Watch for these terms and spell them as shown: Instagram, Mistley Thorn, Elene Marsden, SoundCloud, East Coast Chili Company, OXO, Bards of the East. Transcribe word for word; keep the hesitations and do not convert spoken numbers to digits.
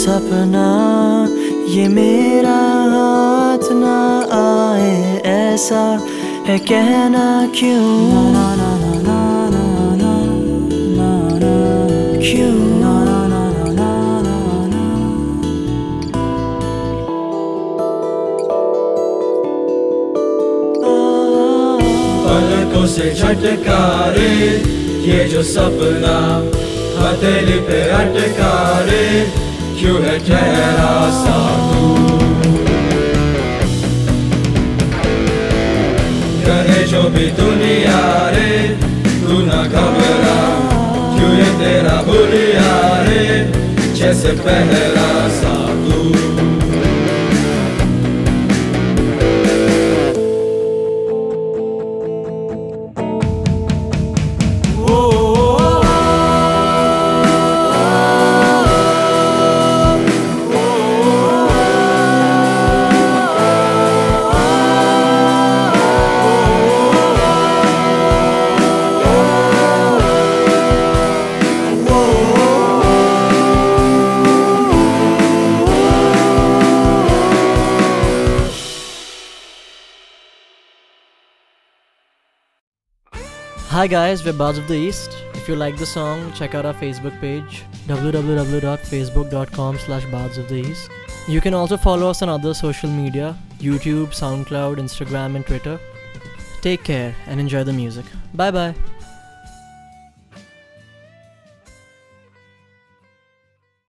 सपना ये मेरा हाथ ना आए ऐसा है कहना क्यों ना ना ना ना ना ना ना ना क्यों ना ना ना ना ना ना पलकों से झटकारे ये जो सपना हथेली पे अटका रे क्यों है ठहरा सा तू कहे जो भी दुनिया रे तू ना घबरा क्यों ये तेरा बुलिया रे जैसे पहला सा तू Hi guys, we're Bards of the East. If you like the song, check out our Facebook page w w w dot facebook dot com slash bards of the east. You can also follow us on other social media, YouTube, SoundCloud, Instagram and Twitter. Take care and enjoy the music. Bye bye.